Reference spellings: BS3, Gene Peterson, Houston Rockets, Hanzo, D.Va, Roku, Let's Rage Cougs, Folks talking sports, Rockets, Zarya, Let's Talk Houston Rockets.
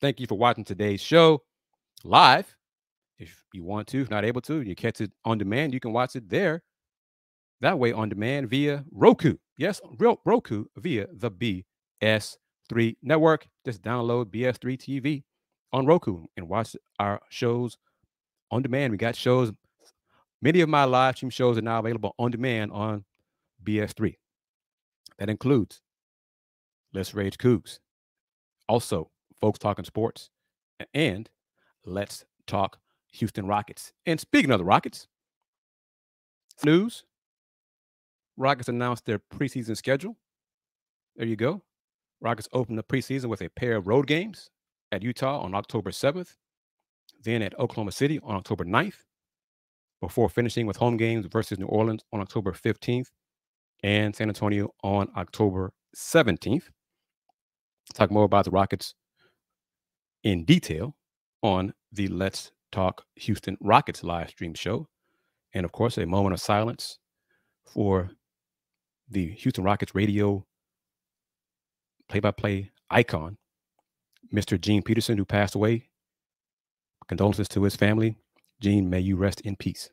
Thank you for watching today's show live. If you want to, if not able to, you catch it on demand. You can watch it there. That way on demand via Roku. Yes, Roku via the BS3 network. Just download BS3 TV on Roku and watch our shows on demand. We got shows. Many of my live stream shows are now available on demand on BS3. That includes Let's Rage Cougs, also Folks Talking Sports, and Let's Talk Houston Rockets. And speaking of the Rockets, news, Rockets announced their preseason schedule. There you go. Rockets opened the preseason with a pair of road games at Utah on October 7th, then at Oklahoma City on October 9th, before finishing with home games versus New Orleans on October 15th and San Antonio on October 17th. Talk more about the Rockets in detail on the Let's Talk Houston Rockets live stream show. And of course, a moment of silence for the Houston Rockets radio play-by-play icon, Mr. Gene Peterson, who passed away. Condolences to his family. Gene, may you rest in peace.